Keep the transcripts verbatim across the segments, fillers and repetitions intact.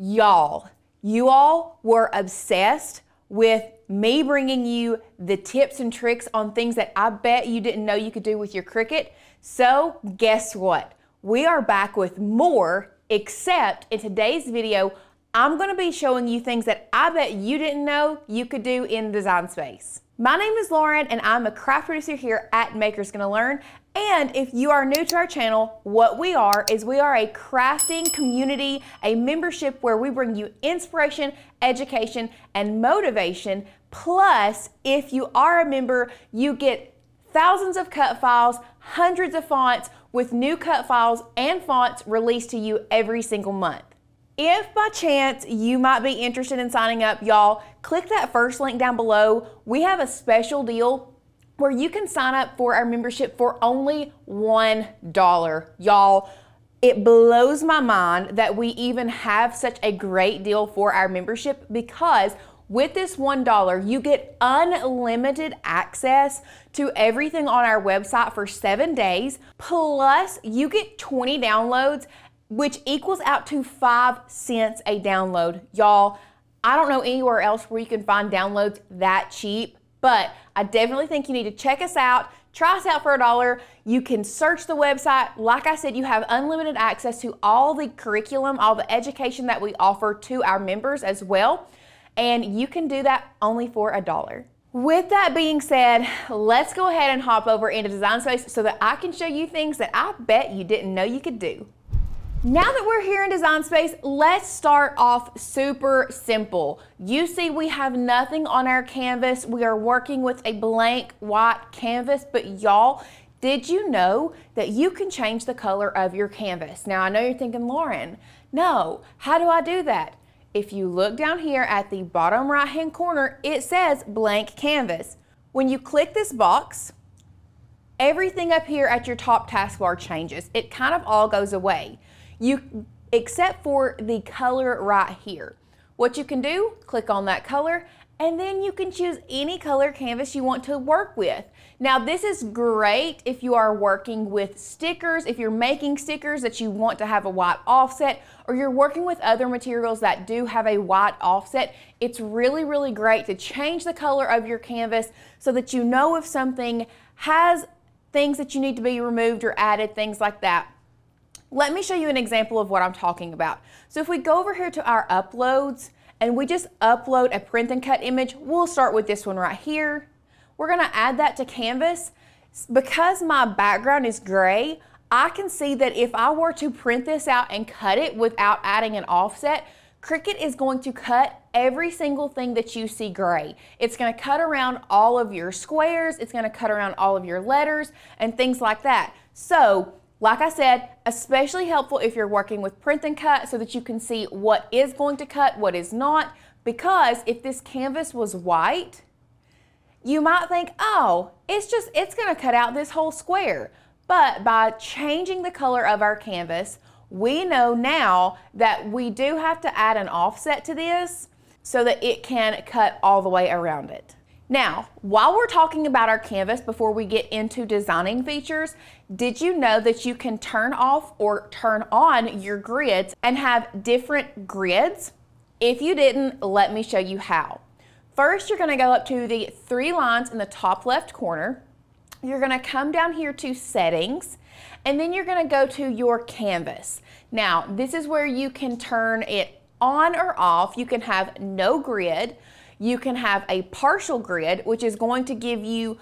y'all. You all were obsessed with me bringing you the tips and tricks on things that I bet you didn't know you could do with your Cricut. So guess what? We are back with more, except in today's video, I'm gonna be showing you things that I bet you didn't know you could do in Design Space. My name is Lauren and I'm a craft producer here at Makers Gonna Learn. And if you are new to our channel, what we are is we are a crafting community, a membership where we bring you inspiration, education, and motivation. Plus, if you are a member, you get thousands of cut files, hundreds of fonts, with new cut files and fonts released to you every single month. If by chance you might be interested in signing up, y'all, click that first link down below. We have a special deal where you can sign up for our membership for only one dollar. Y'all, it blows my mind that we even have such a great deal for our membership, because with this one dollar, you get unlimited access to everything on our website for seven days, plus you get twenty downloads, which equals out to five cents a download. Y'all, I don't know anywhere else where you can find downloads that cheap, but I definitely think you need to check us out. Try us out for a dollar. You can search the website. Like I said, you have unlimited access to all the curriculum, all the education that we offer to our members as well. And you can do that only for a dollar. With that being said, let's go ahead and hop over into Design Space so that I can show you things that I bet you didn't know you could do. Now that we're here in Design Space, let's start off super simple. You see, we have nothing on our canvas. We are working with a blank white canvas, but y'all, did you know that you can change the color of your canvas? Now I know you're thinking, Lauren, no, how do I do that? If you look down here at the bottom right hand corner, it says blank canvas. When you click this box, everything up here at your top taskbar changes. It kind of all goes away, you except for the color right here. What you can do, click on that color, and then you can choose any color canvas you want to work with. Now this is great if you are working with stickers, if you're making stickers that you want to have a white offset, or you're working with other materials that do have a white offset. It's really, really great to change the color of your canvas so that you know if something has things that you need to be removed or added, things like that. Let me show you an example of what I'm talking about. So if we go over here to our uploads, and we just upload a print and cut image. We'll start with this one right here. We're gonna add that to canvas. Because my background is gray, I can see that if I were to print this out and cut it without adding an offset, Cricut is going to cut every single thing that you see gray. It's gonna cut around all of your squares, it's gonna cut around all of your letters and things like that. So, like I said, especially helpful if you're working with print and cut so that you can see what is going to cut, what is not, because if this canvas was white, you might think, oh, it's just, it's gonna cut out this whole square. But by changing the color of our canvas, we know now that we do have to add an offset to this so that it can cut all the way around it. Now, while we're talking about our canvas before we get into designing features, did you know that you can turn off or turn on your grids and have different grids? If you didn't, let me show you how. First, you're gonna go up to the three lines in the top left corner. You're gonna come down here to settings, and then you're gonna go to your canvas. Now, this is where you can turn it on or off. You can have no grid. You can have a partial grid, which is going to give you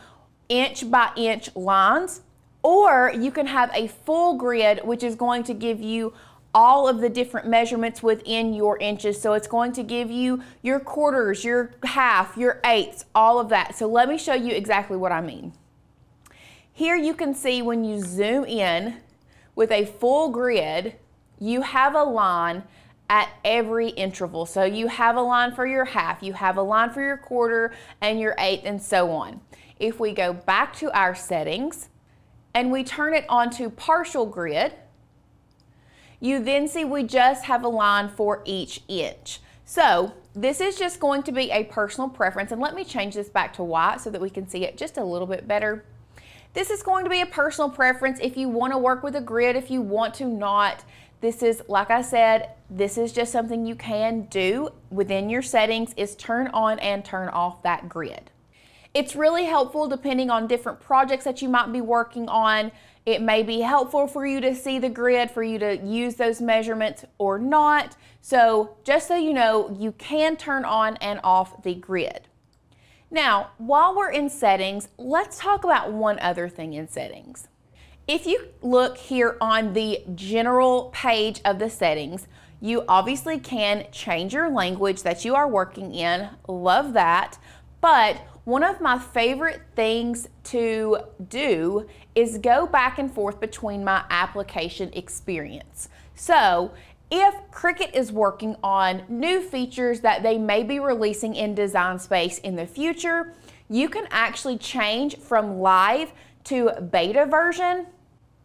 inch by inch lines, or you can have a full grid, which is going to give you all of the different measurements within your inches. So it's going to give you your quarters, your half, your eighths, all of that. So let me show you exactly what I mean. Here you can see when you zoom in with a full grid, you have a line at every interval. So you have a line for your half, you have a line for your quarter and your eighth and so on. If we go back to our settings and we turn it onto partial grid, you then see we just have a line for each inch. So this is just going to be a personal preference, and let me change this back to white so that we can see it just a little bit better. This is going to be a personal preference if you want to work with a grid, if you want to not. This is, like I said, this is just something you can do within your settings, is turn on and turn off that grid. It's really helpful depending on different projects that you might be working on. It may be helpful for you to see the grid, for you to use those measurements or not. So just so you know, you can turn on and off the grid. Now, while we're in settings, let's talk about one other thing in settings. If you look here on the general page of the settings, you obviously can change your language that you are working in. Love that. But one of my favorite things to do is go back and forth between my application experience. So if Cricut is working on new features that they may be releasing in Design Space in the future, you can actually change from live to beta version.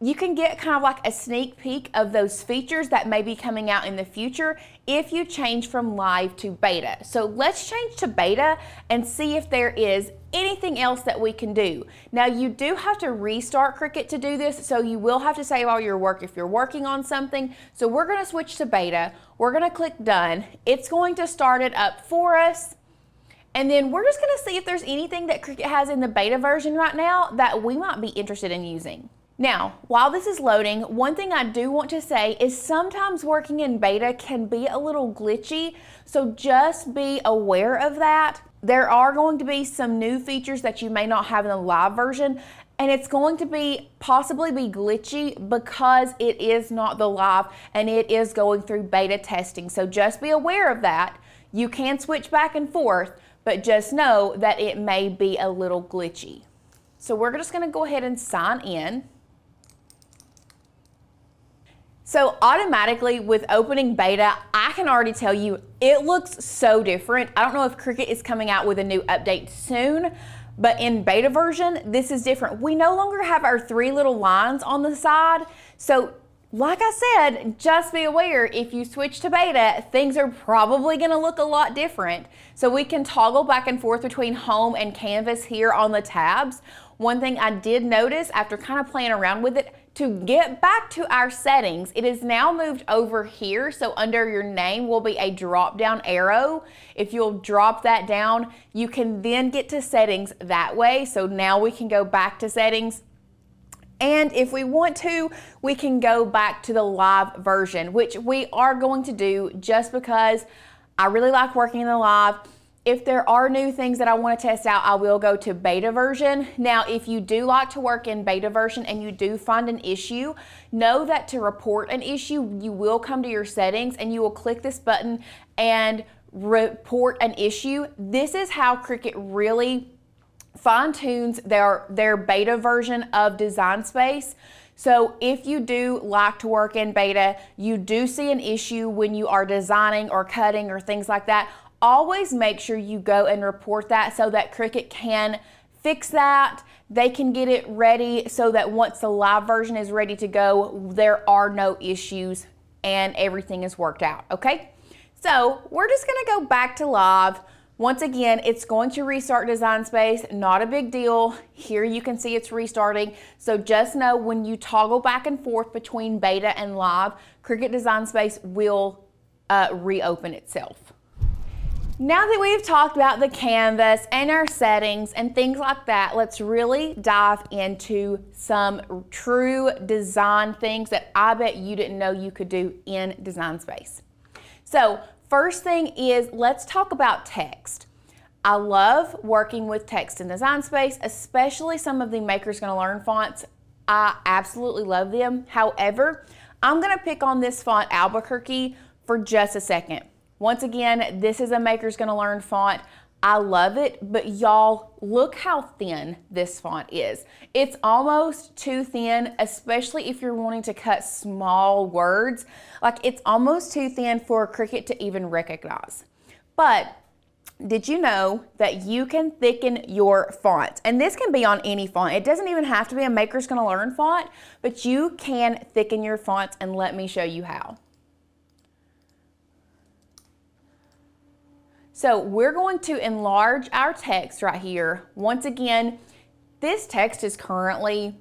You can get kind of like a sneak peek of those features that may be coming out in the future if you change from live to beta. So let's change to beta and see if there is anything else that we can do. Now, you do have to restart Cricut to do this, so you will have to save all your work if you're working on something. So we're gonna switch to beta. We're gonna click done. It's going to start it up for us. And then we're just gonna see if there's anything that Cricut has in the beta version right now that we might be interested in using. Now, while this is loading, one thing I do want to say is sometimes working in beta can be a little glitchy, so just be aware of that. There are going to be some new features that you may not have in the live version, and it's going to be possibly be glitchy because it is not the live and it is going through beta testing, so just be aware of that. You can switch back and forth, but just know that it may be a little glitchy. So we're just going to go ahead and sign in. So automatically with opening beta, I can already tell you it looks so different. I don't know if Cricut is coming out with a new update soon, but in beta version, this is different. We no longer have our three little lines on the side. So like I said, just be aware if you switch to beta, things are probably gonna look a lot different. So we can toggle back and forth between home and canvas here on the tabs. One thing I did notice after kind of playing around with it, to get back to our settings, it is now moved over here. So under your name will be a drop down arrow. If you'll drop that down, you can then get to settings that way. So now we can go back to settings. And if we want to, we can go back to the live version, which we are going to do just because I really like working in the live. If there are new things that I want to test out, I will go to beta version. Now, if you do like to work in beta version and you do find an issue, know that to report an issue, you will come to your settings and you will click this button and report an issue. This is how Cricut really fine-tunes their, their beta version of Design Space. So if you do like to work in beta, you do see an issue when you are designing or cutting or things like that, always make sure you go and report that so that Cricut can fix that. They can get it ready so that once the live version is ready to go, there are no issues and everything is worked out, okay? So we're just gonna go back to live. Once again, it's going to restart Design Space, not a big deal. Here you can see it's restarting. So just know when you toggle back and forth between beta and live, Cricut Design Space will uh, reopen itself. Now that we've talked about the canvas and our settings and things like that, let's really dive into some true design things that I bet you didn't know you could do in Design Space. So first thing is, let's talk about text. I love working with text in Design Space, especially some of the Makers Gonna Learn fonts. I absolutely love them. However, I'm gonna pick on this font Albuquerque for just a second. Once again, this is a Makers Gonna Learn font. I love it, but y'all, look how thin this font is. It's almost too thin, especially if you're wanting to cut small words. Like, it's almost too thin for Cricut to even recognize. But did you know that you can thicken your font? And this can be on any font. It doesn't even have to be a Makers Gonna Learn font, but you can thicken your fonts, and let me show you how. So we're going to enlarge our text right here. Once again, this text is currently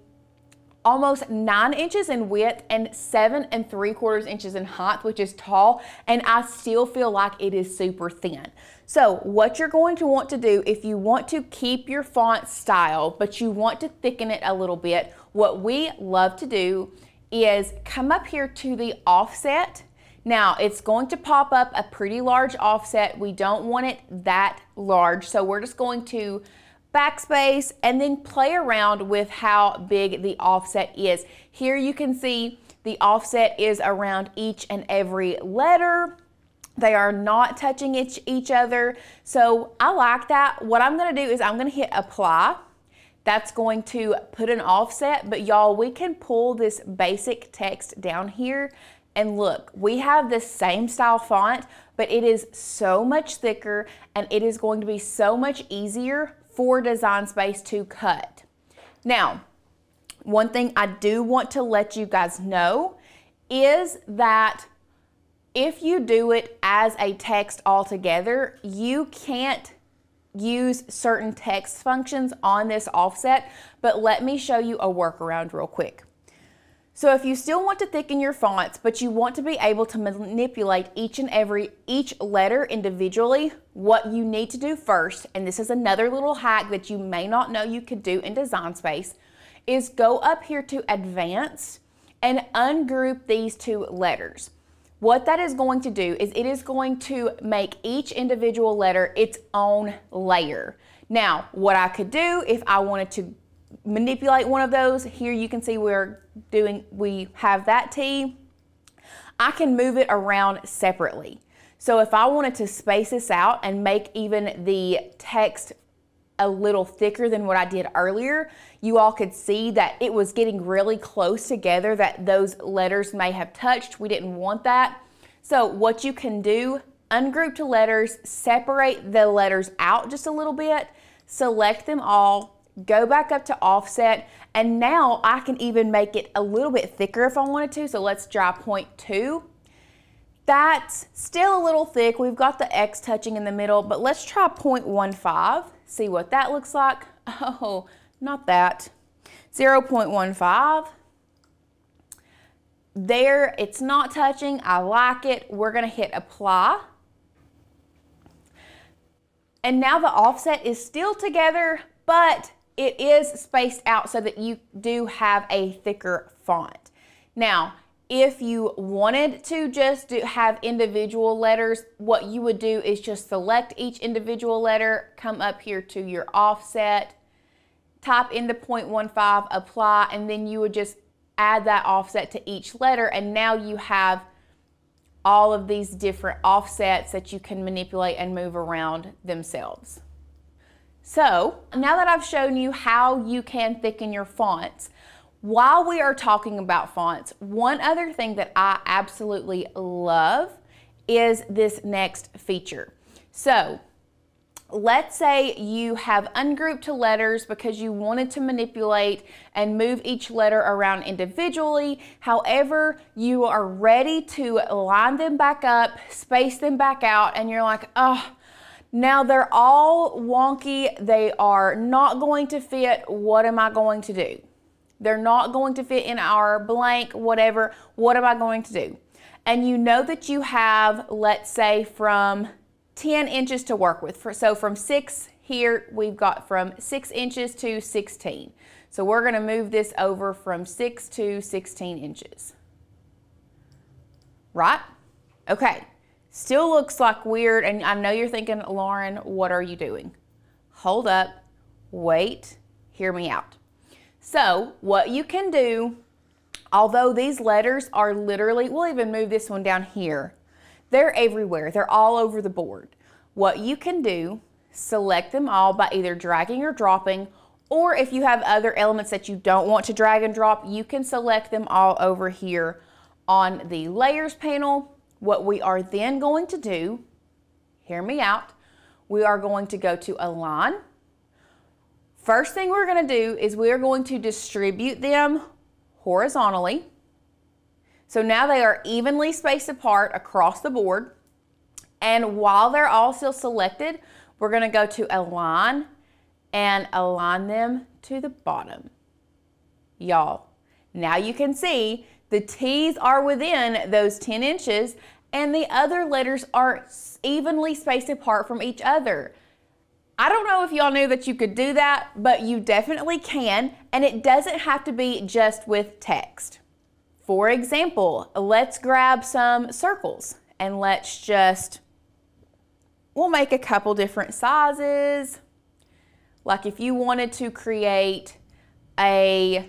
almost nine inches in width and seven and three quarters inches in height, which is tall, and I still feel like it is super thin. So what you're going to want to do, if you want to keep your font style, but you want to thicken it a little bit, what we love to do is come up here to the offset. Now it's going to pop up a pretty large offset. We don't want it that large, so we're just going to backspace and then play around with how big the offset is. Here you can see the offset is around each and every letter. They are not touching each, each other. So I like that. What I'm gonna do is I'm gonna hit apply. That's going to put an offset, but y'all, we can pull this basic text down here and look, we have the same style font, but it is so much thicker and it is going to be so much easier for Design Space to cut. Now, one thing I do want to let you guys know is that if you do it as a text altogether, you can't use certain text functions on this offset, but let me show you a workaround real quick. So if you still want to thicken your fonts, but you want to be able to manipulate each and every, each letter individually, what you need to do first, and this is another little hack that you may not know you could do in Design Space, is go up here to Advanced and ungroup these two letters. What that is going to do is it is going to make each individual letter its own layer. Now, what I could do if I wanted to manipulate one of those, here you can see we're doing, we have that T. I can move it around separately. So if I wanted to space this out and make even the text a little thicker than what I did earlier, you all could see that it was getting really close together, that those letters may have touched. We didn't want that. So what you can do, ungroup the letters, separate the letters out just a little bit, select them all, go back up to offset, and now I can even make it a little bit thicker if I wanted to. So let's try point two. That's still a little thick. We've got the X touching in the middle, but let's try point one five, see what that looks like. Oh, not that. zero point one five. There, it's not touching. I like it. We're gonna hit apply. And now the offset is still together, but it is spaced out so that you do have a thicker font. Now, if you wanted to just do, have individual letters, what you would do is just select each individual letter, come up here to your offset, type in the point one five, apply, and then you would just add that offset to each letter, and now you have all of these different offsets that you can manipulate and move around themselves. So now that I've shown you how you can thicken your fonts, while we are talking about fonts, one other thing that I absolutely love is this next feature. So let's say you have ungrouped to letters because you wanted to manipulate and move each letter around individually. However, you are ready to line them back up, space them back out, and you're like, oh, now they're all wonky, they are not going to fit, what am I going to do? They're not going to fit in our blank, whatever, what am I going to do? And you know that you have, let's say, from ten inches to work with. So from six here, we've got from six inches to sixteen. So we're gonna move this over from six to sixteen inches, right? Okay. Still looks like weird, and I know you're thinking, Lauren, what are you doing? Hold up, wait, hear me out. So what you can do, although these letters are literally, we'll even move this one down here. They're everywhere, they're all over the board. What you can do, select them all by either dragging or dropping, or if you have other elements that you don't want to drag and drop, you can select them all over here on the layers panel. What we are then going to do, hear me out, we are going to go to Align. First thing we're gonna do is we are going to distribute them horizontally. So now they are evenly spaced apart across the board. And while they're all still selected, we're gonna go to Align and align them to the bottom. Y'all, Now you can see the T's are within those ten inches and the other letters are evenly spaced apart from each other. I don't know if y'all knew that you could do that, but you definitely can, and it doesn't have to be just with text. For example, let's grab some circles and let's just, we'll make a couple different sizes. Like if you wanted to create a,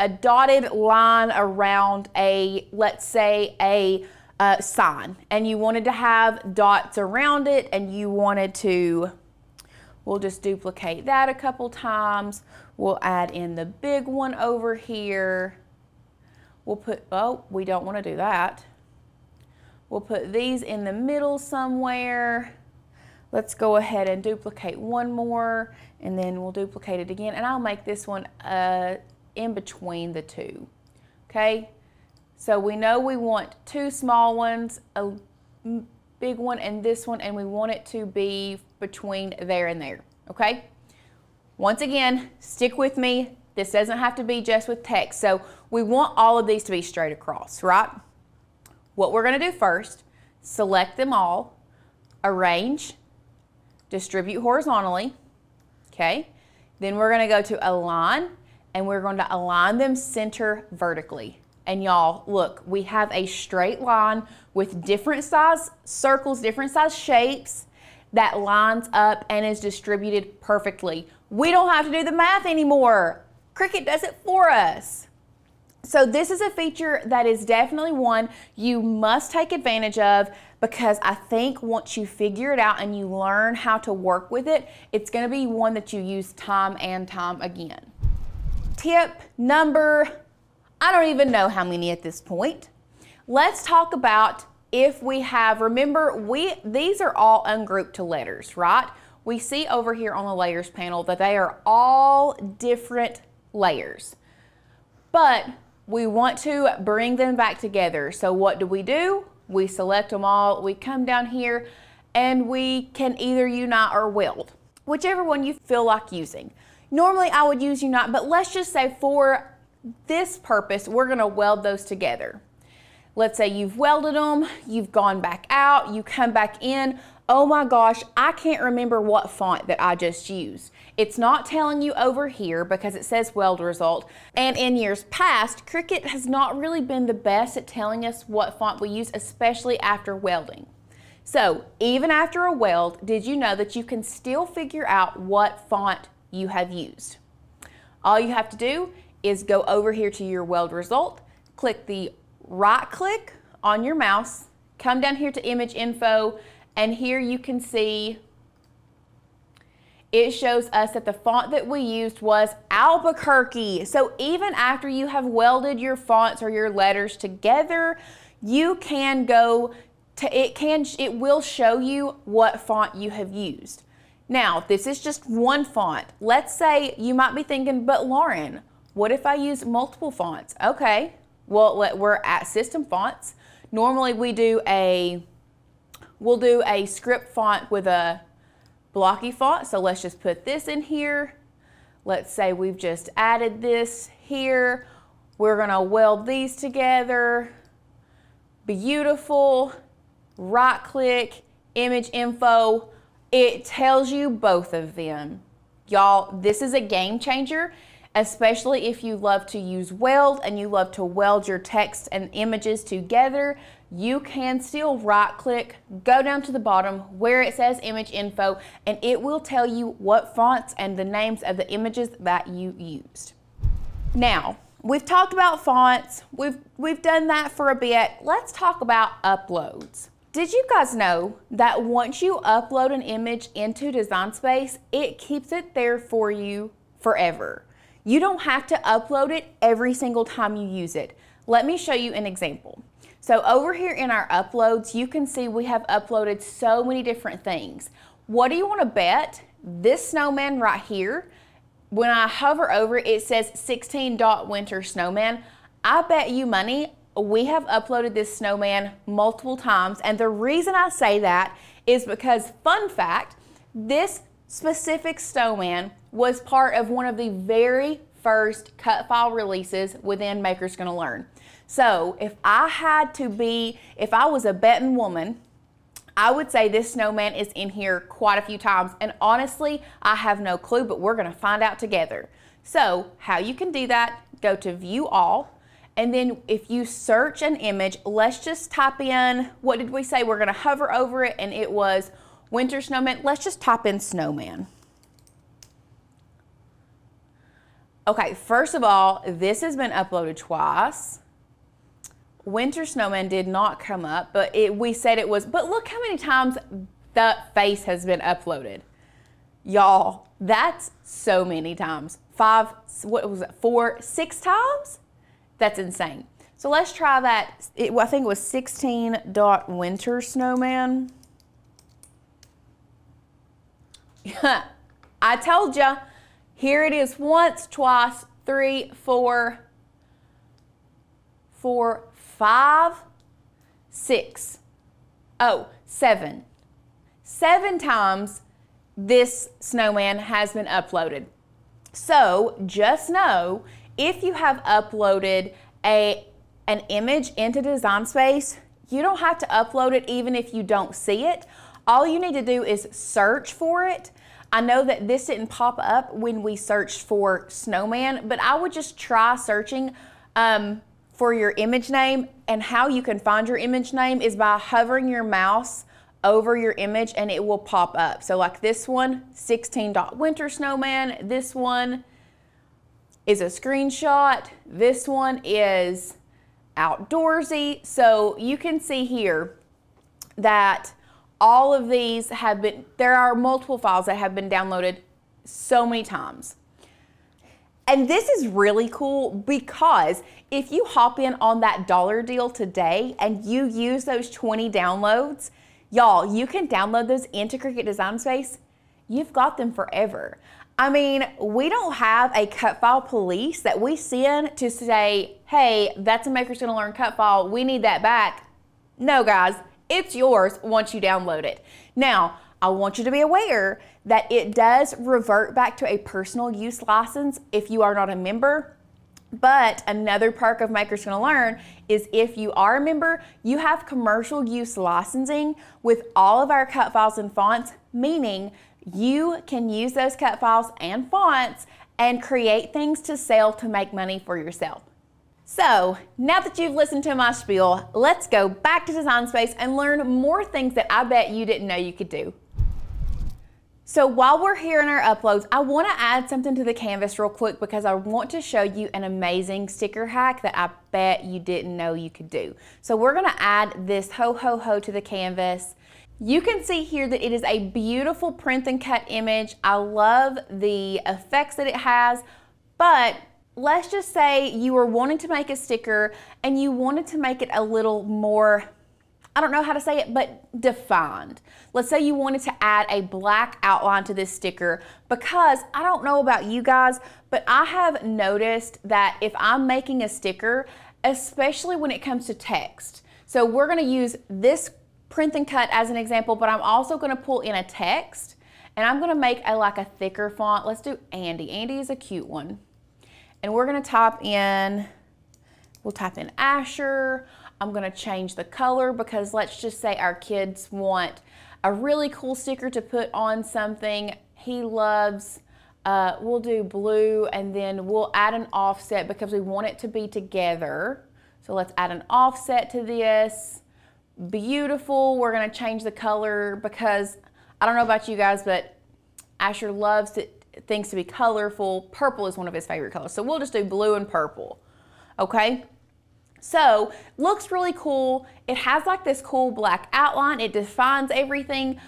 a dotted line around a, let's say a uh, sign, and you wanted to have dots around it and you wanted to, we'll just duplicate that a couple times. We'll add in the big one over here. We'll put, oh, we don't want to do that. We'll put these in the middle somewhere. Let's go ahead and duplicate one more, and then we'll duplicate it again. And I'll make this one uh, in between the two, okay? So we know we want two small ones, a big one and this one, and we want it to be between there and there, okay? Once again, stick with me. This doesn't have to be just with text. So we want all of these to be straight across, right? What we're gonna do first, select them all, arrange, distribute horizontally, okay? Then we're gonna go to align, and we're going to align them center vertically. And y'all, look, we have a straight line with different size circles, different size shapes that lines up and is distributed perfectly. We don't have to do the math anymore. Cricut does it for us. So this is a feature that is definitely one you must take advantage of, because I think once you figure it out and you learn how to work with it, it's gonna be one that you use time and time again. Tip number, I don't even know how many at this point. Let's talk about if we have, remember, we these are all ungrouped to letters, right? We see over here on the layers panel that they are all different layers, but we want to bring them back together. So what do we do? We select them all, we come down here, and we can either unite or weld, whichever one you feel like using. Normally I would use unite, but let's just say for this purpose, we're gonna weld those together. Let's say you've welded them, you've gone back out, you come back in, oh my gosh, I can't remember what font that I just used. It's not telling you over here because it says weld result, and in years past, Cricut has not really been the best at telling us what font we use, especially after welding. So even after a weld, did you know that you can still figure out what font you have used? All you have to do is go over here to your weld result, click the right click on your mouse, come down here to image info, and here you can see it shows us that the font that we used was Albuquerque. So even after you have welded your fonts or your letters together, you can go to it can it will show you what font you have used. Now, this is just one font. Let's say you might be thinking, but Lauren, what if I use multiple fonts? Okay, well, we're at system fonts. Normally we do a, we'll do a script font with a blocky font. So let's just put this in here. Let's say we've just added this here. We're gonna weld these together. Beautiful, right click, image info. It tells you both of them. Y'all, this is a game changer, especially if you love to use weld and you love to weld your text and images together. You can still right click, go down to the bottom where it says image info, and it will tell you what fonts and the names of the images that you used. Now, we've talked about fonts, we've, we've done that for a bit. Let's talk about uploads. Did you guys know that once you upload an image into Design Space, it keeps it there for you forever? You don't have to upload it every single time you use it. Let me show you an example. So over here in our uploads, you can see we have uploaded so many different things. What do you want to bet? This snowman right here, when I hover over it, it says sixteen dot winter snowman. I bet you money we have uploaded this snowman multiple times, and the reason I say that is because, fun fact, this specific snowman was part of one of the very first cut file releases within Makers Gonna Learn. So if I had to be, if I was a betting woman, I would say this snowman is in here quite a few times, and honestly, I have no clue, but we're gonna find out together. So how you can do that, go to view all, and then if you search an image, let's just type in, what did we say? We're gonna hover over it, and it was winter snowman. Let's just type in snowman. Okay, first of all, this has been uploaded twice. Winter snowman did not come up, but it, we said it was, but look how many times the face has been uploaded. Y'all, that's so many times. Five, what was it, four, six times? That's insane. So let's try that. It, I think it was sixteen.winter snowman. I told ya, here it is once, twice, three, four, four, five, six, oh, seven. Seven times this snowman has been uploaded. So just know, if you have uploaded a, an image into Design Space, you don't have to upload it even if you don't see it. All you need to do is search for it. I know that this didn't pop up when we searched for snowman, but I would just try searching um, for your image name, and how you can find your image name is by hovering your mouse over your image and it will pop up. So like this one, sixteen.winter snowman, this one is a screenshot, this one is outdoorsy. So you can see here that all of these have been, there are multiple files that have been downloaded so many times. And this is really cool because if you hop in on that dollar deal today and you use those twenty downloads, y'all, you can download those into Cricut Design Space. You've got them forever. I mean, we don't have a cut file police that we send to say, hey, that's a Makers Gonna Learn cut file, we need that back. No, guys, it's yours once you download it. Now, I want you to be aware that it does revert back to a personal use license if you are not a member. But another perk of Makers Gonna Learn is if you are a member, you have commercial use licensing with all of our cut files and fonts, meaning you can use those cut files and fonts and create things to sell to make money for yourself. So now that you've listened to my spiel, let's go back to Design Space and learn more things that I bet you didn't know you could do. So while we're here in our uploads, I want to add something to the canvas real quick because I want to show you an amazing sticker hack that I bet you didn't know you could do. So we're going to add this ho ho ho to the canvas. You can see here that it is a beautiful print and cut image. I love the effects that it has, but let's just say you were wanting to make a sticker and you wanted to make it a little more, I don't know how to say it, but defined. Let's say you wanted to add a black outline to this sticker because I don't know about you guys, but I have noticed that if I'm making a sticker, especially when it comes to text. So we're gonna use this print and cut as an example, but I'm also gonna pull in a text and I'm gonna make a like a thicker font. Let's do Andy. Andy is a cute one. And we're gonna type in, we'll type in Asher. I'm gonna change the color because let's just say our kids want a really cool sticker to put on something. He loves, uh, we'll do blue and then we'll add an offset because we want it to be together. So let's add an offset to this. Beautiful, we're gonna change the color because I don't know about you guys, but Asher loves to things to be colorful. Purple is one of his favorite colors. So we'll just do blue and purple, okay? So looks really cool. It has like this cool black outline. It defines everything.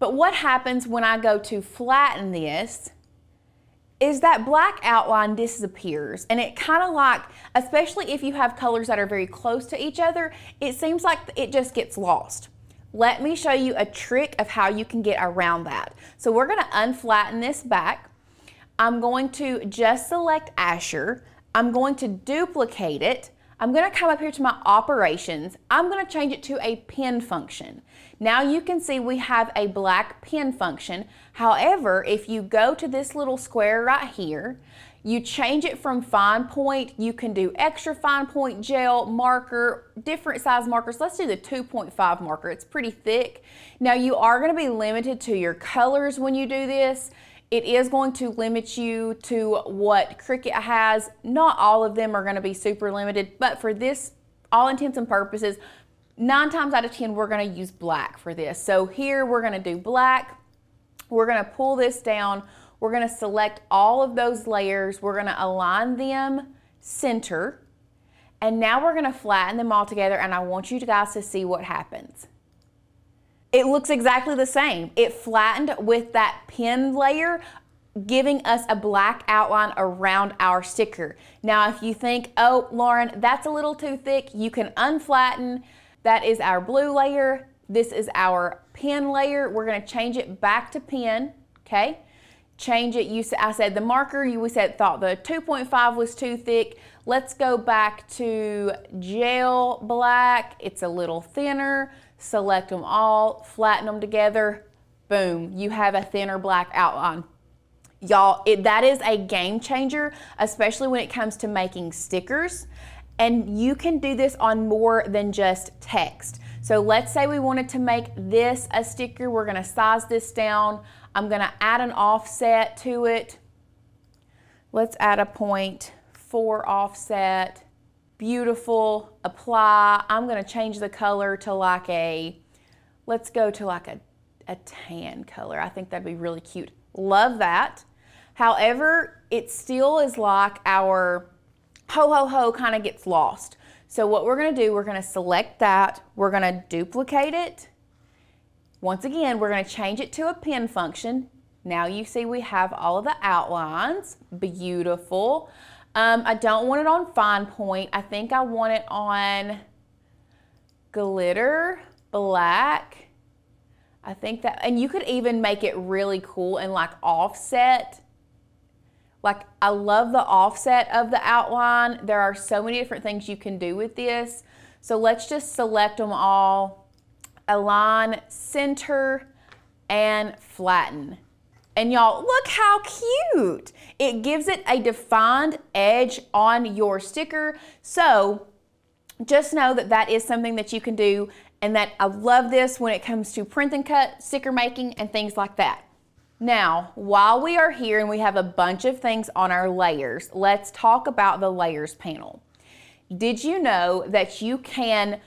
But what happens when I go to flatten this is that black outline disappears. And it kind of like, especially if you have colors that are very close to each other, it seems like it just gets lost. Let me show you a trick of how you can get around that. So we're gonna unflatten this back. I'm going to just select Asher. I'm going to duplicate it. I'm going to come up here to my operations. I'm going to change it to a pen function. Now you can see we have a black pen function. However, if you go to this little square right here, you change it from fine point, you can do extra fine point, gel, marker, different size markers. Let's do the two point five marker. It's pretty thick. Now you are going to be limited to your colors when you do this. It is going to limit you to what Cricut has. Not all of them are going to be super limited, but for this, all intents and purposes, nine times out of ten, we're going to use black for this. So here we're going to do black. We're going to pull this down. We're going to select all of those layers. We're going to align them center. And now we're going to flatten them all together, and I want you guys to see what happens. It looks exactly the same. It flattened with that pen layer, giving us a black outline around our sticker. Now, if you think, oh, Lauren, that's a little too thick, you can unflatten. That is our blue layer. This is our pen layer. We're gonna change it back to pen, okay? Change it, you, I said the marker, you we said thought the two point five was too thick. Let's go back to gel black. It's a little thinner. Select them all, flatten them together, boom, you have a thinner black outline. Y'all, that is a game changer, especially when it comes to making stickers. And you can do this on more than just text. So let's say we wanted to make this a sticker. We're gonna size this down. I'm gonna add an offset to it. Let's add a point four offset. Beautiful, apply. I'm gonna change the color to like a, let's go to like a, a tan color. I think that'd be really cute. Love that. However, it still is like our ho, ho, ho kind of gets lost. So what we're gonna do, we're gonna select that. We're gonna duplicate it. Once again, we're gonna change it to a pen function. Now you see we have all of the outlines. Beautiful. Um, I don't want it on fine point. I think I want it on glitter, black. I think that, and you could even make it really cool and like offset. Like I love the offset of the outline. There are so many different things you can do with this. So let's just select them all, align, center, and flatten. And y'all, look how cute. It gives it a defined edge on your sticker. So just know that that is something that you can do, and that I love this when it comes to print and cut, sticker making, and things like that. Now, while we are here and we have a bunch of things on our layers, let's talk about the layers panel. Did you know that you can,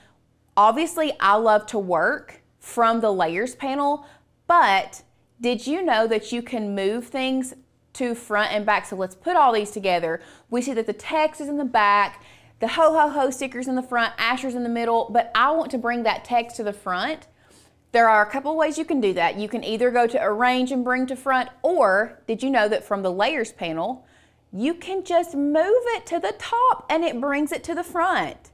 obviously I love to work from the layers panel, but did you know that you can move things to front and back? So let's put all these together. We see that the text is in the back, the ho ho ho sticker's in the front, Asher's in the middle, but I want to bring that text to the front. There are a couple ways you can do that. You can either go to arrange and bring to front, or did you know that from the layers panel, you can just move it to the top and it brings it to the front.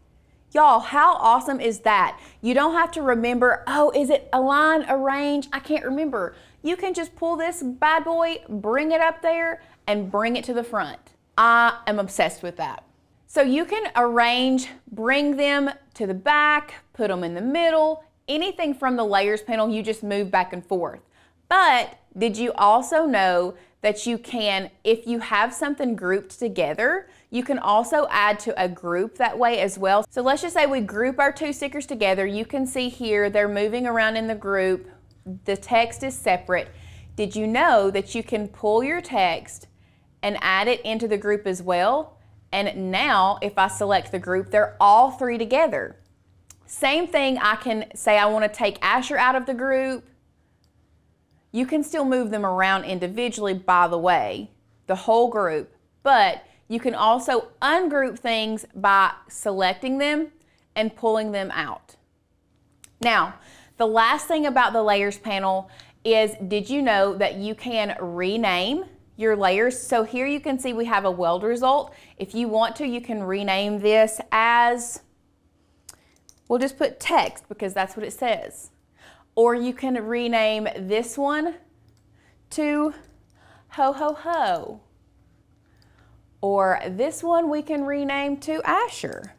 Y'all, how awesome is that? You don't have to remember, oh, is it align, arrange? I can't remember. You can just pull this bad boy, bring it up there, and bring it to the front. I am obsessed with that. So you can arrange, bring them to the back, put them in the middle, anything from the layers panel, you just move back and forth. But did you also know that you can, if you have something grouped together, you can also add to a group that way as well. So let's just say we group our two stickers together. You can see here, they're moving around in the group. The text is separate. Did you know that you can pull your text and add it into the group as well? And now if I select the group, they're all three together. Same thing, I can say I want to take Asher out of the group. You can still move them around individually, by the way, the whole group, but you can also ungroup things by selecting them and pulling them out. Now, the last thing about the layers panel is, did you know that you can rename your layers? So here you can see we have a weld result. If you want to, you can rename this as, we'll just put text because that's what it says. Or you can rename this one to ho, ho, ho. Or this one we can rename to Asher.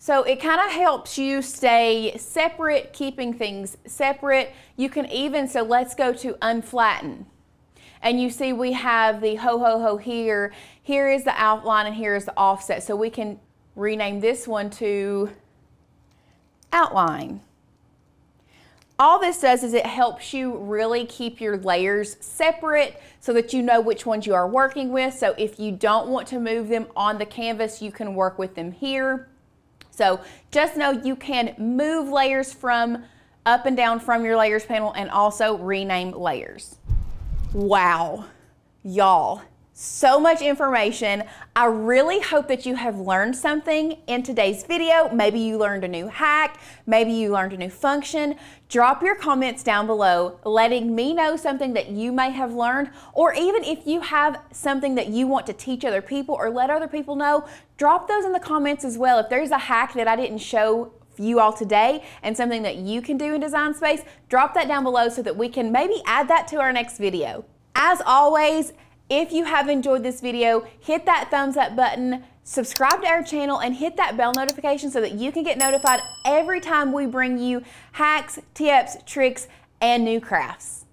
So it kind of helps you stay separate, keeping things separate. You can even, so let's go to unflatten. And you see we have the ho, ho, ho here. Here is the outline and here is the offset. So we can rename this one to outline. All this does is it helps you really keep your layers separate so that you know which ones you are working with. So if you don't want to move them on the canvas, you can work with them here. So just know you can move layers from up and down from your layers panel and also rename layers. Wow, y'all, so much information. I really hope that you have learned something in today's video. Maybe you learned a new hack, maybe you learned a new function. Drop your comments down below letting me know something that you may have learned, or even if you have something that you want to teach other people or let other people know, drop those in the comments as well. If there's a hack that I didn't show you all today and something that you can do in Design Space, drop that down below so that we can maybe add that to our next video. As always, if you have enjoyed this video, hit that thumbs up button, subscribe to our channel, and hit that bell notification so that you can get notified every time we bring you hacks, tips, tricks, and new crafts.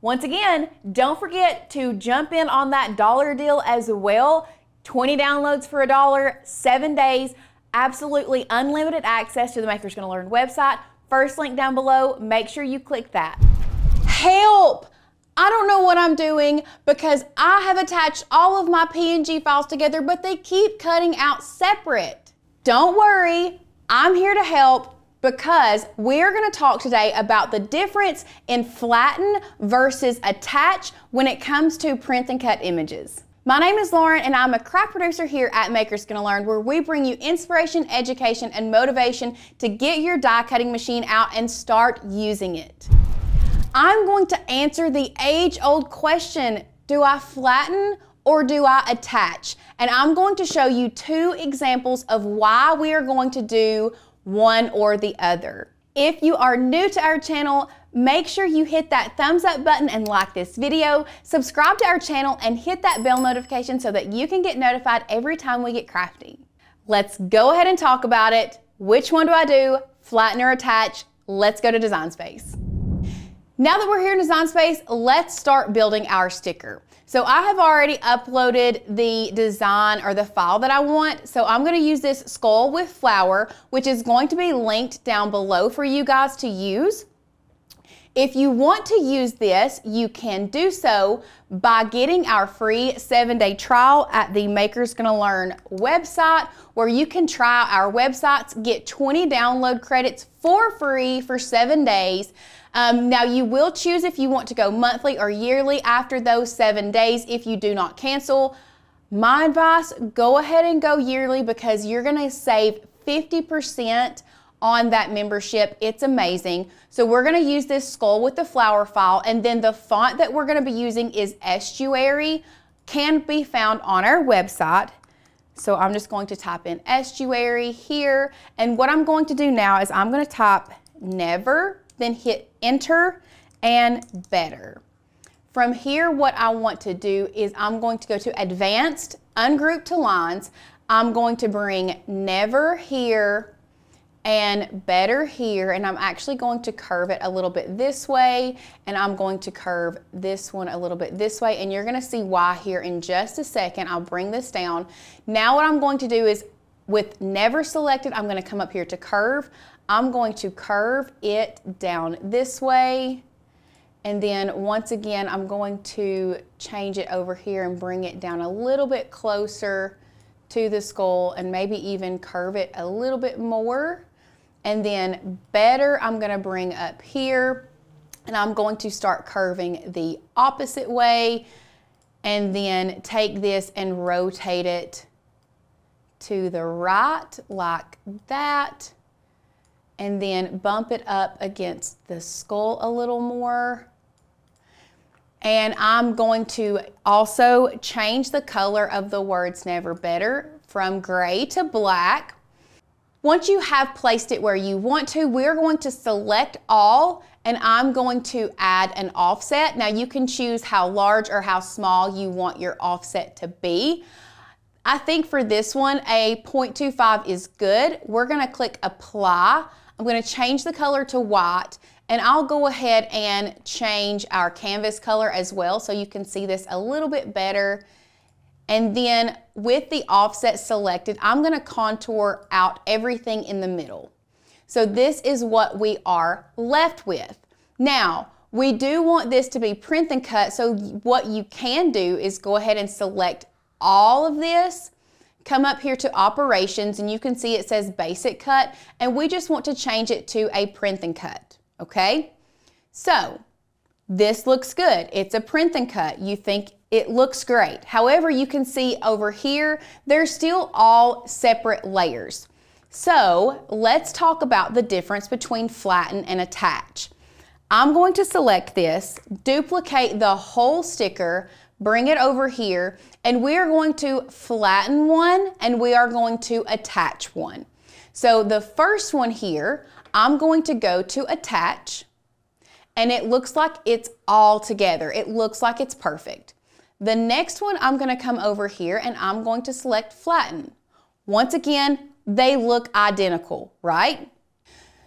Once again, don't forget to jump in on that dollar deal as well. twenty downloads for a dollar, seven days, absolutely unlimited access to the Makers Gonna Learn website. First link down below, make sure you click that. Help! I don't know what I'm doing because I have attached all of my P N G files together, but they keep cutting out separate. Don't worry, I'm here to help because we're gonna talk today about the difference in flatten versus attach when it comes to print and cut images. My name is Lauren and I'm a craft producer here at Makers Gonna Learn, where we bring you inspiration, education, and motivation to get your die cutting machine out and start using it. I'm going to answer the age-old question, do I flatten or do I attach? And I'm going to show you two examples of why we are going to do one or the other. If you are new to our channel, make sure you hit that thumbs up button and like this video, subscribe to our channel, and hit that bell notification so that you can get notified every time we get crafty. Let's go ahead and talk about it. Which one do I do, flatten or attach? Let's go to Design Space. Now that we're here in Design Space, let's start building our sticker. So I have already uploaded the design or the file that I want. So I'm gonna use this skull with flower, which is going to be linked down below for you guys to use. If you want to use this, you can do so by getting our free seven day trial at the Makers Gonna Learn website, where you can try our websites, get twenty download credits for free for seven days. Um, now you will choose if you want to go monthly or yearly after those seven days if you do not cancel. My advice, go ahead and go yearly because you're gonna save fifty percent on that membership. It's amazing. So we're gonna use this skull with the flower file, and then the font that we're gonna be using is Estuary, can be found on our website. So I'm just going to type in Estuary here, and what I'm going to do now is I'm gonna type never, then hit enter and better. From here, what I want to do is I'm going to go to advanced, ungroup to lines. I'm going to bring never here and better here, and I'm actually going to curve it a little bit this way, and I'm going to curve this one a little bit this way, and you're gonna see why here in just a second. I'll bring this down. Now what I'm going to do is with never selected, I'm gonna come up here to curve. I'm going to curve it down this way. And then once again, I'm going to change it over here and bring it down a little bit closer to the skull and maybe even curve it a little bit more. And then better, I'm gonna bring up here and I'm going to start curving the opposite way, and then take this and rotate it to the right like that, and then bump it up against the skull a little more. And I'm going to also change the color of the words never better from gray to black. Once you have placed it where you want to, we're going to select all, and I'm going to add an offset. Now you can choose how large or how small you want your offset to be. I think for this one, a zero point two five is good. We're gonna click apply. I'm gonna change the color to white, and I'll go ahead and change our canvas color as well so you can see this a little bit better. And then with the offset selected, I'm gonna contour out everything in the middle. So this is what we are left with. Now, we do want this to be print and cut, so what you can do is go ahead and select all of this, come up here to operations, and you can see it says basic cut, and we just want to change it to a print and cut, okay? So this looks good. It's a print and cut. You think it looks great. However, you can see over here, they're still all separate layers. So let's talk about the difference between flatten and attach. I'm going to select this, duplicate the whole sticker, bring it over here, and we are going to flatten one and we are going to attach one. So the first one here, I'm going to go to attach, and it looks like it's all together. It looks like it's perfect. The next one, I'm going to come over here and I'm going to select flatten. Once again, they look identical, right?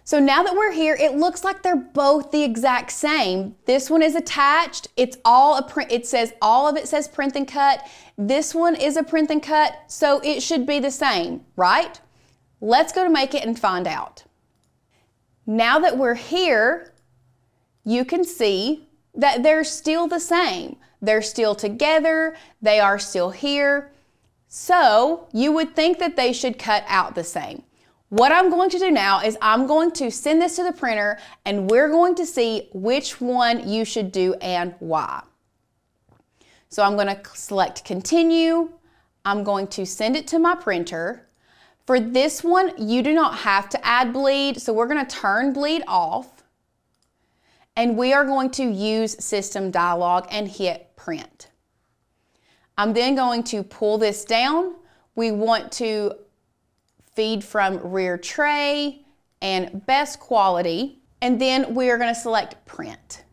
So now that we're here, it looks like they're both the exact same. This one is attached. It's all a print. It says all of it says print and cut. This one is a print and cut, so it should be the same, right? Let's go to make it and find out. Now that we're here, you can see that they're still the same. They're still together. They are still here. So you would think that they should cut out the same. What I'm going to do now is I'm going to send this to the printer, and we're going to see which one you should do and why. So I'm going to select continue. I'm going to send it to my printer. For this one, you do not have to add bleed, so we're going to turn bleed off, and we are going to use system dialog and hit print. I'm then going to pull this down. We want to feed from rear tray and best quality. And then we are going to select print.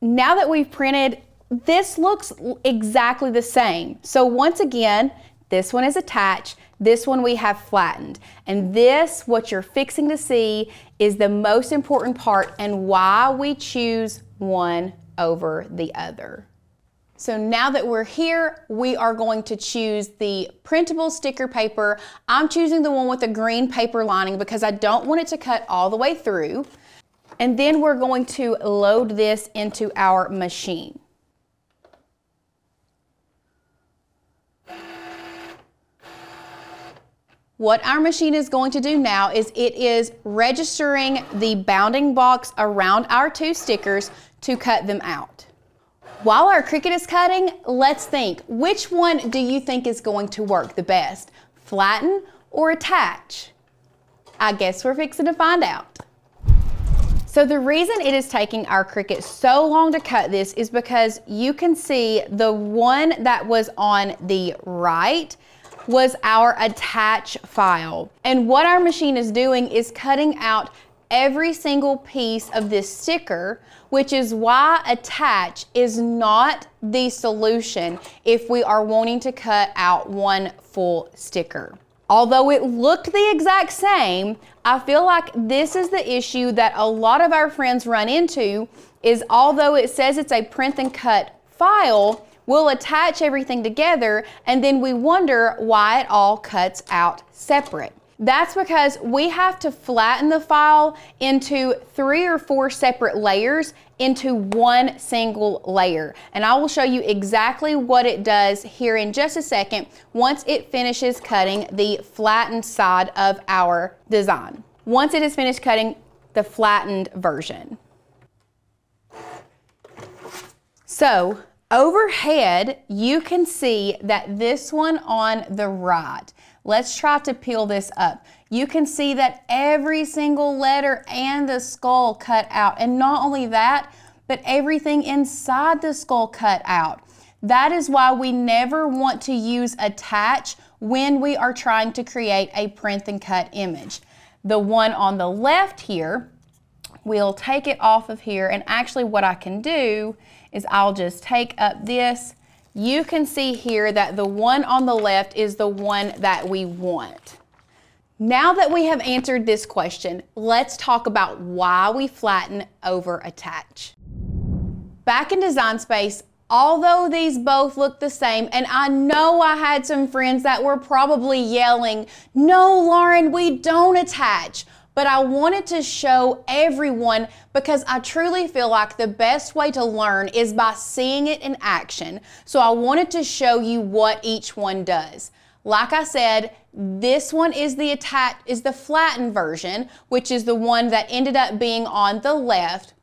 Now that we've printed, this looks exactly the same. So once again, this one is attached, this one we have flattened. And this, what you're fixing to see, is the most important part and why we choose one over the other. So now that we're here, we are going to choose the printable sticker paper. I'm choosing the one with the green paper lining because I don't want it to cut all the way through. And then we're going to load this into our machine. What our machine is going to do now is it is registering the bounding box around our two stickers to cut them out. While our Cricut is cutting, let's think, which one do you think is going to work the best? Flatten or attach? I guess we're fixing to find out. So the reason it is taking our Cricut so long to cut this is because you can see the one that was on the right was our attach file. And what our machine is doing is cutting out every single piece of this sticker, which is why attach is not the solution if we are wanting to cut out one full sticker. Although it looked the exact same, I feel like this is the issue that a lot of our friends run into is although it says it's a print and cut file, we'll attach everything together and then we wonder why it all cuts out separate. That's because we have to flatten the file into three or four separate layers into one single layer. And I will show you exactly what it does here in just a second once it finishes cutting the flattened side of our design. Once it is finished cutting the flattened version. So overhead, you can see that this one on the right, let's try to peel this up. You can see that every single letter and the skull cut out. And not only that, but everything inside the skull cut out. That is why we never want to use attach when we are trying to create a print and cut image. The one on the left here, we'll take it off of here. And actually what I can do is I'll just take up this, you can see here that the one on the left is the one that we want. Now that we have answered this question, let's talk about why we flatten over attach. Back in Design Space, although these both look the same, and I know I had some friends that were probably yelling, "No, Lauren, we don't attach." But I wanted to show everyone because I truly feel like the best way to learn is by seeing it in action. So I wanted to show you what each one does. Like I said, this one is the attach, is the flattened version, which is the one that ended up being on the left.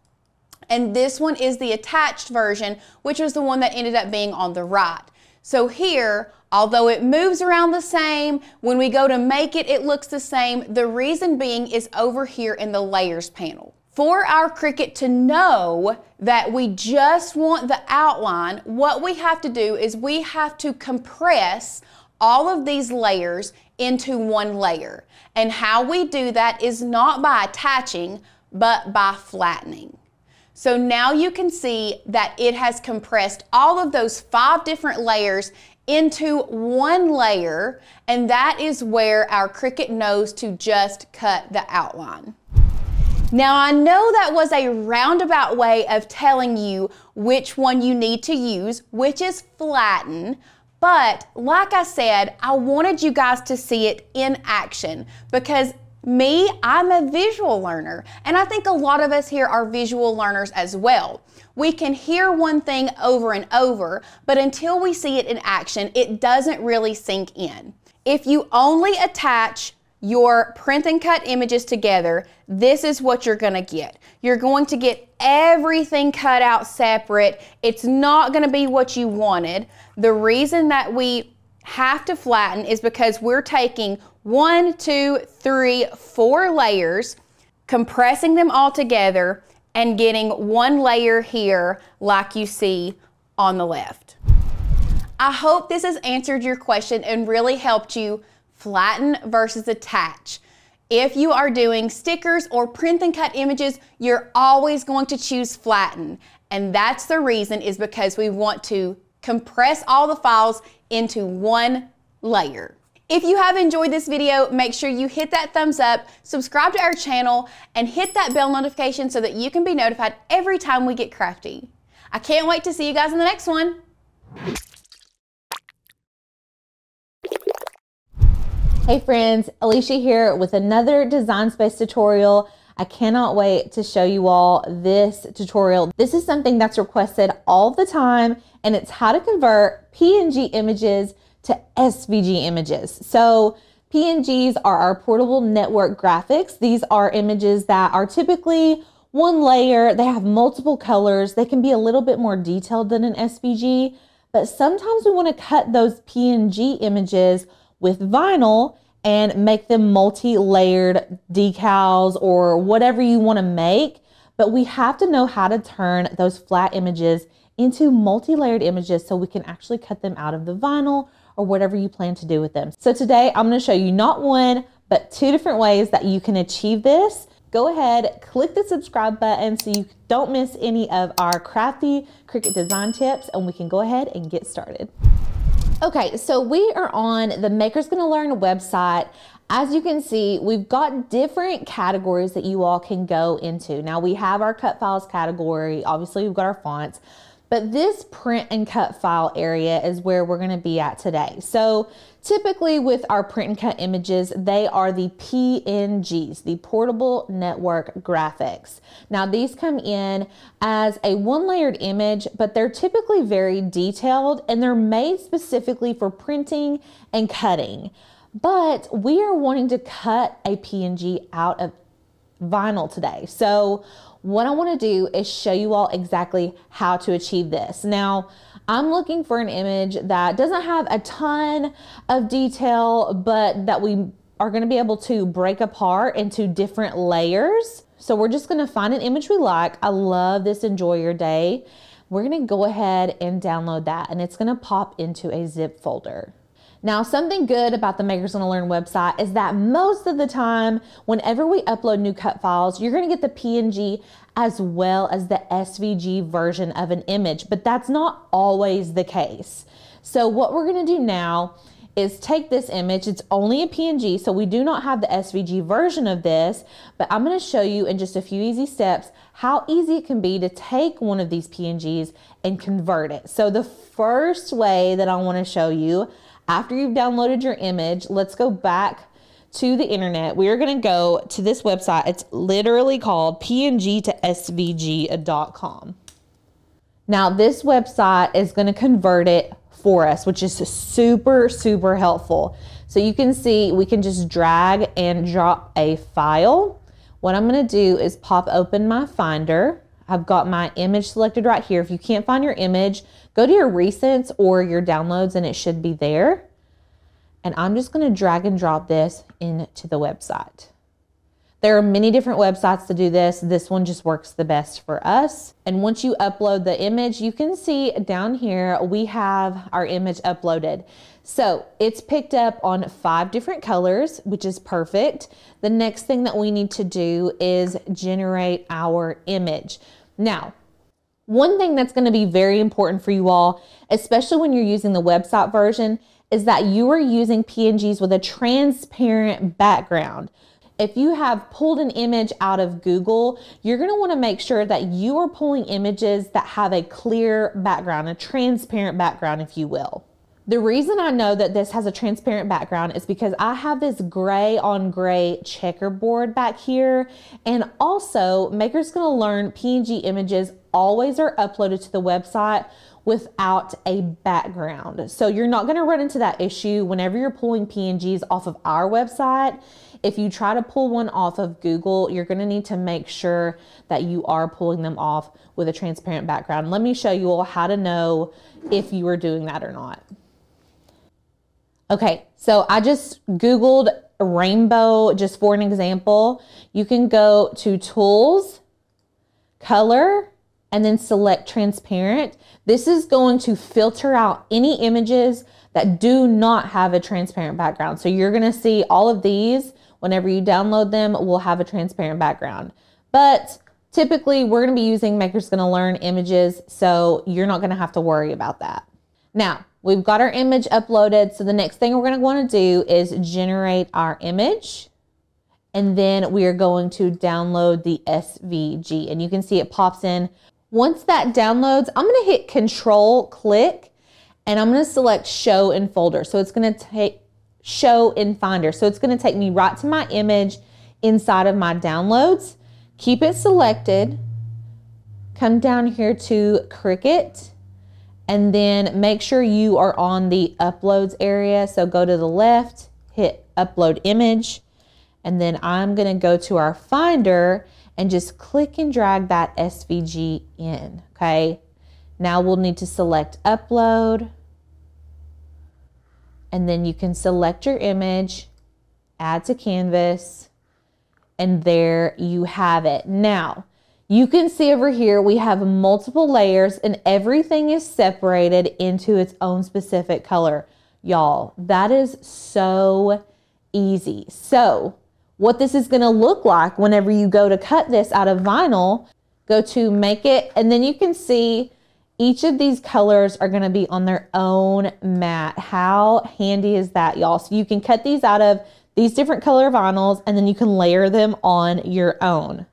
And this one is the attached version, which was the one that ended up being on the right. So here, although it moves around the same, when we go to make it, it looks the same. The reason being is over here in the layers panel. For our Cricut to know that we just want the outline, what we have to do is we have to compress all of these layers into one layer. And how we do that is not by attaching, but by flattening. So now you can see that it has compressed all of those five different layers into one layer, and that is where our Cricut knows to just cut the outline. Now I know that was a roundabout way of telling you which one you need to use, which is flatten, but like I said, I wanted you guys to see it in action because me, I'm a visual learner, and I think a lot of us here are visual learners as well. We can hear one thing over and over, but until we see it in action, it doesn't really sink in. If you only attach your print and cut images together, this is what you're gonna get. You're going to get everything cut out separate. It's not gonna be what you wanted. The reason that we have to flatten is because we're taking one, two, three, four layers, compressing them all together and getting one layer here like you see on the left. I hope this has answered your question and really helped you flatten versus attach. If you are doing stickers or print and cut images, you're always going to choose flatten. And that's the reason is because we want to compress all the files into one layer. If you have enjoyed this video, make sure you hit that thumbs up, subscribe to our channel, and hit that bell notification so that you can be notified every time we get crafty. I can't wait to see you guys in the next one. Hey friends, Alicia here with another Design Space tutorial. I cannot wait to show you all this tutorial. This is something that's requested all the time, and it's how to convert P N G images to S V G images. So P N Gs are our portable network graphics. These are images that are typically one layer. They have multiple colors. They can be a little bit more detailed than an S V G, but sometimes we want to cut those P N G images with vinyl and make them multi-layered decals or whatever you want to make. But we have to know how to turn those flat images into multi-layered images so we can actually cut them out of the vinyl or whatever you plan to do with them. So today I'm going to show you not one, but two different ways that you can achieve this. Go ahead, click the subscribe button so you don't miss any of our crafty Cricut design tips, and we can go ahead and get started. Okay, so we are on the Makers Gonna Learn website. As you can see, we've got different categories that you all can go into. Now we have our cut files category, obviously we've got our fonts, but this print and cut file area is where we're gonna be at today. So typically with our print and cut images, they are the P N Gs, the portable network graphics. Now these come in as a one layered image, but they're typically very detailed and they're made specifically for printing and cutting. But we are wanting to cut a P N G out of vinyl today. So what I want to do is show you all exactly how to achieve this. Now, I'm looking for an image that doesn't have a ton of detail, but that we are going to be able to break apart into different layers. So we're just going to find an image we like. I love this Enjoy Your Day. We're going to go ahead and download that, and it's going to pop into a zip folder. Now, something good about the Makers Gonna Learn website is that most of the time, whenever we upload new cut files, you're gonna get the P N G as well as the S V G version of an image, but that's not always the case. So what we're gonna do now is take this image. It's only a P N G, so we do not have the S V G version of this, but I'm gonna show you in just a few easy steps how easy it can be to take one of these P N Gs and convert it. So the first way that I wanna show you, after you've downloaded your image, let's go back to the internet. We are gonna go to this website. It's literally called P N G two S V G dot com. Now this website is gonna convert it for us, which is super, super helpful. So you can see we can just drag and drop a file. What I'm gonna do is pop open my Finder. I've got my image selected right here. If you can't find your image, go to your recents or your downloads and it should be there. And I'm just gonna drag and drop this into the website. There are many different websites to do this. This one just works the best for us. And once you upload the image, you can see down here, we have our image uploaded. So it's picked up on five different colors, which is perfect. The next thing that we need to do is generate our image. Now, one thing that's gonna be very important for you all, especially when you're using the website version, is that you are using P N Gs with a transparent background. If you have pulled an image out of Google, you're gonna wanna make sure that you are pulling images that have a clear background, a transparent background, if you will. The reason I know that this has a transparent background is because I have this gray on gray checkerboard back here. And also, Makers Gonna Learn P N G images always are uploaded to the website without a background. So you're not gonna run into that issue whenever you're pulling P N Gs off of our website. If you try to pull one off of Google, you're gonna need to make sure that you are pulling them off with a transparent background. Let me show you all how to know if you are doing that or not. Okay, so I just Googled rainbow just for an example. You can go to Tools, Color, and then select Transparent. This is going to filter out any images that do not have a transparent background. So you're gonna see all of these whenever you download them will have a transparent background. But typically we're gonna be using Makers Gonna Learn images, so you're not gonna have to worry about that. Now, we've got our image uploaded, so the next thing we're gonna wanna do is generate our image, and then we are going to download the S V G, and you can see it pops in. Once that downloads, I'm gonna hit Control click, and I'm gonna select show in folder. So it's gonna take show in Finder. So it's gonna take me right to my image inside of my downloads. Keep it selected, come down here to Cricut, and then make sure you are on the uploads area. So go to the left, hit upload image, and then I'm gonna go to our Finder and just click and drag that S V G in, okay? Now we'll need to select upload, and then you can select your image, add to canvas, and there you have it. Now, you can see over here we have multiple layers and everything is separated into its own specific color. Y'all, that is so easy. So what this is gonna look like whenever you go to cut this out of vinyl, go to make it, and then you can see each of these colors are gonna be on their own mat. How handy is that, y'all? So you can cut these out of these different color vinyls and then you can layer them on your own.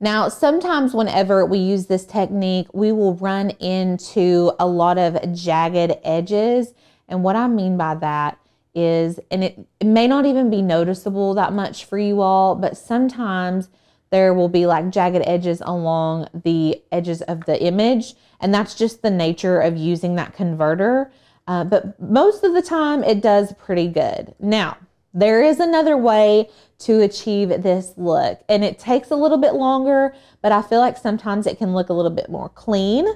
Now, sometimes whenever we use this technique, we will run into a lot of jagged edges. And what I mean by that is, and it, it may not even be noticeable that much for you all, but sometimes there will be like jagged edges along the edges of the image, and that's just the nature of using that converter. Uh, but most of the time it does pretty good. Now, there is another way to achieve this look, and it takes a little bit longer, but I feel like sometimes it can look a little bit more clean.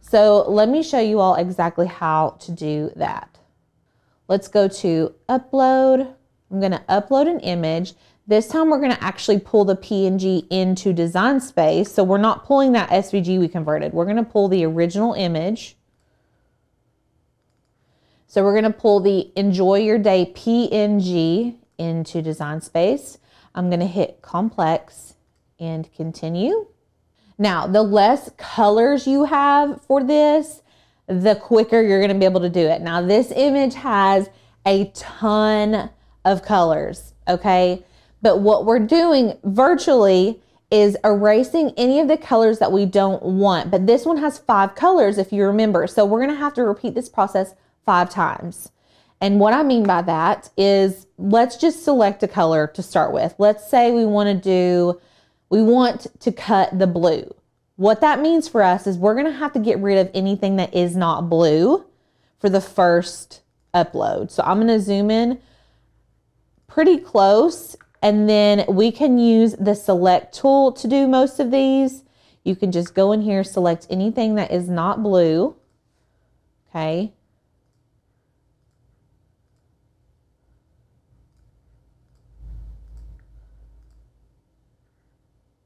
So let me show you all exactly how to do that. Let's go to upload. I'm gonna upload an image. This time we're gonna actually pull the P N G into Design Space. So we're not pulling that S V G we converted. We're gonna pull the original image. So we're going to pull the Enjoy Your Day P N G into Design Space. I'm going to hit Complex and Continue. Now, the less colors you have for this, the quicker you're going to be able to do it. Now, this image has a ton of colors, okay? But what we're doing virtually is erasing any of the colors that we don't want. But this one has five colors, if you remember. So we're going to have to repeat this process five times. And what I mean by that is, let's just select a color to start with. Let's say we want to do, we want to cut the blue. What that means for us is we're going to have to get rid of anything that is not blue for the first upload. So I'm going to zoom in pretty close, and then we can use the select tool to do most of these. You can just go in here, select anything that is not blue. Okay.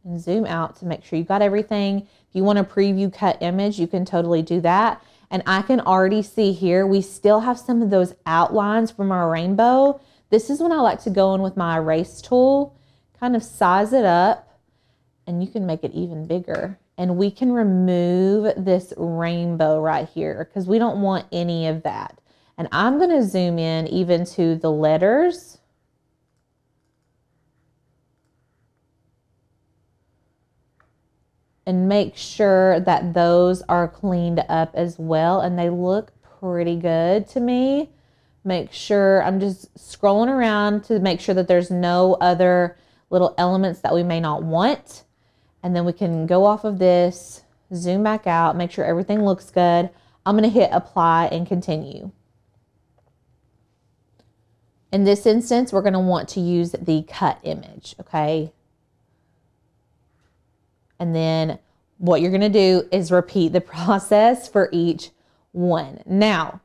And zoom out to make sure you got everything. If you want to preview cut image, you can totally do that. And I can already see here, we still have some of those outlines from our rainbow. This is when I like to go in with my erase tool, kind of size it up, and you can make it even bigger. And we can remove this rainbow right here because we don't want any of that. And I'm going to zoom in even to the letters. And make sure that those are cleaned up as well, and they look pretty good to me. Make sure, I'm just scrolling around to make sure that there's no other little elements that we may not want. And then we can go off of this, zoom back out, make sure everything looks good. I'm gonna hit apply and continue. In this instance, we're gonna want to use the cut image, okay? And then what you're going to do is repeat the process for each one. Now,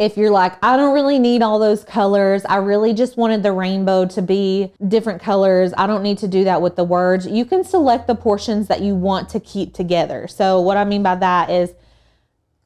if you're like, I don't really need all those colors, I really just wanted the rainbow to be different colors, I don't need to do that with the words, you can select the portions that you want to keep together. So what I mean by that is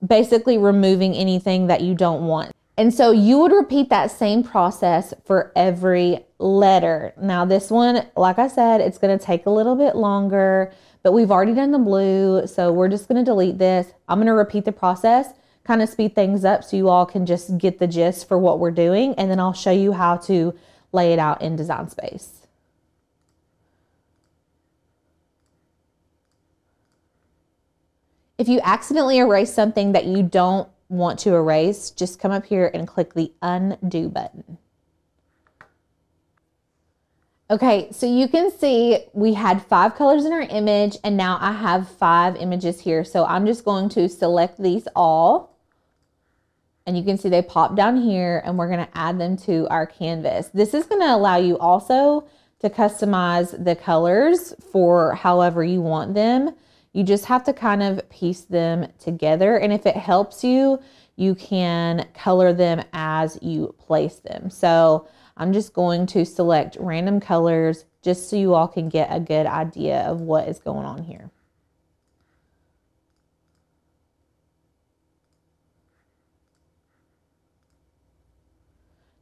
basically removing anything that you don't want. And so you would repeat that same process for every letter. Now this one, like I said, it's going to take a little bit longer, but we've already done the blue, so we're just going to delete this. I'm going to repeat the process, kind of speed things up so you all can just get the gist for what we're doing, and then I'll show you how to lay it out in Design Space. If you accidentally erase something that you don't want to erase, just come up here and click the undo button. Okay, so you can see we had five colors in our image, and now I have five images here. So I'm just going to select these all, and you can see they pop down here, and we're going to add them to our canvas. This is going to allow you also to customize the colors for however you want them. You just have to kind of piece them together, and if it helps you, you can color them as you place them. So I'm just going to select random colors just so you all can get a good idea of what is going on here.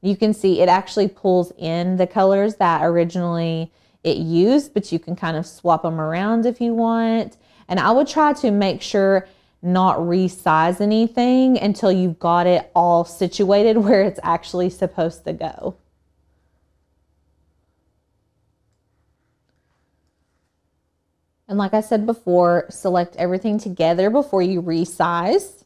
You can see it actually pulls in the colors that originally it used, but you can kind of swap them around if you want. And I would try to make sure not resize anything until you've got it all situated where it's actually supposed to go. And like I said before, select everything together before you resize.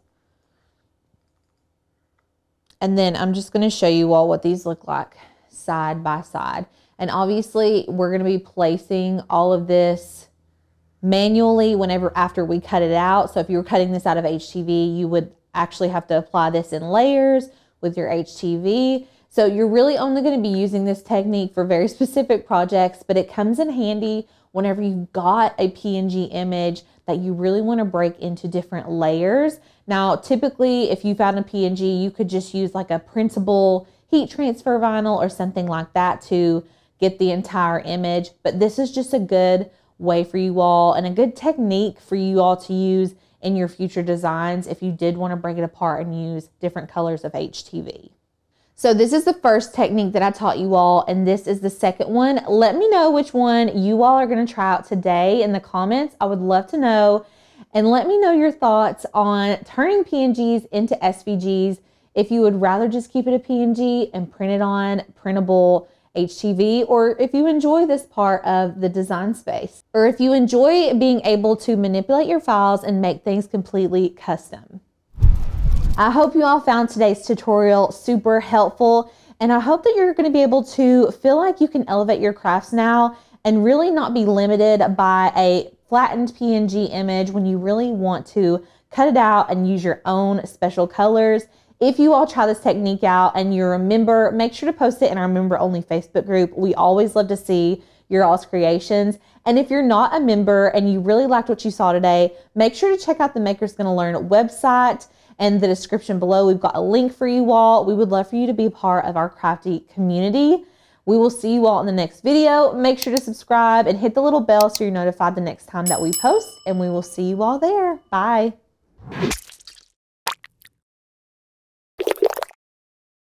And then I'm just going to show you all what these look like side by side. And obviously, we're going to be placing all of this manually whenever after we cut it out. So if you were cutting this out of H T V, you would actually have to apply this in layers with your H T V. So you're really only going to be using this technique for very specific projects, but it comes in handy whenever you've got a P N G image that you really want to break into different layers. Now, typically, if you found a P N G, you could just use like a printable heat transfer vinyl or something like that to get the entire image, but this is just a good way for you all and a good technique for you all to use in your future designs if you did want to break it apart and use different colors of H T V. So this is the first technique that I taught you all, and this is the second one. Let me know which one you all are going to try out today in the comments. I would love to know, and let me know your thoughts on turning P N Gs into S V Gs, if you would rather just keep it a P N G and print it on printable H T V, or if you enjoy this part of the design space, or if you enjoy being able to manipulate your files and make things completely custom. I hope you all found today's tutorial super helpful, and I hope that you're going to be able to feel like you can elevate your crafts now and really not be limited by a flattened P N G image when you really want to cut it out and use your own special colors. If you all try this technique out and you're a member, make sure to post it in our member only Facebook group. We always love to see your all's creations. And if you're not a member and you really liked what you saw today, make sure to check out the Makers Gonna Learn website and the description below. We've got a link for you all. We would love for you to be a part of our crafty community. We will see you all in the next video. Make sure to subscribe and hit the little bell so you're notified the next time that we post, and we will see you all there. Bye.